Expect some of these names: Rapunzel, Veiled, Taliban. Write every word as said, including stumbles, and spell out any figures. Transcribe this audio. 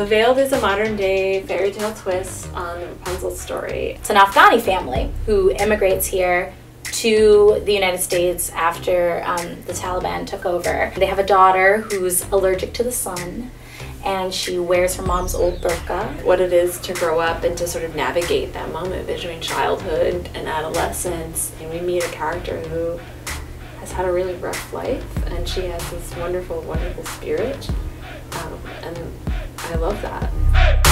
so Veiled is a modern day fairy tale twist on the Rapunzel story. It's an Afghani family who immigrates here to the United States after um, the Taliban took over. They have a daughter who's allergic to the sun, and she wears her mom's old burqa. What it is to grow up and to sort of navigate that moment between childhood and adolescence. And we meet a character who has had a really rough life, and she has this wonderful, wonderful spirit, um, and I love that.